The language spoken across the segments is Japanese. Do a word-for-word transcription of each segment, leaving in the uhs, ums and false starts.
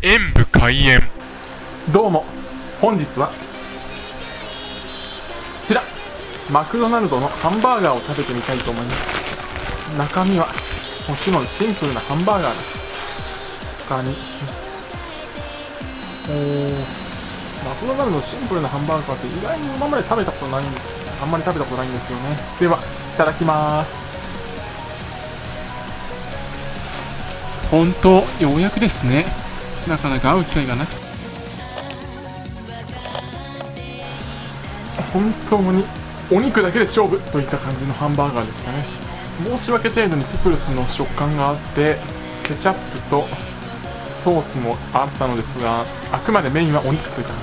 演武開演。どうも、本日はこちらマクドナルドのハンバーガーを食べてみたいと思います。中身はもちろんシンプルなハンバーガーです。他にえー、マクドナルドのシンプルなハンバーガーって意外に今まで食べたことないんです。あんまり食べたことないんですよね。ではいただきます。本当ようやくですね。なかなか会う機会がなくて、本当にお肉だけで勝負といった感じのハンバーガーでしたね。申し訳程度にピクルスの食感があってケチャップとソースもあったのですが、あくまでメインはお肉という感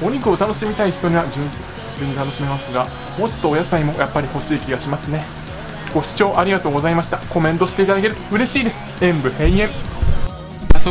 じ。お肉を楽しみたい人には純粋に楽しめますが、もうちょっとお野菜もやっぱり欲しい気がしますね。ご視聴ありがとうございました。コメントしていただけると嬉しいです。演武閉演。パ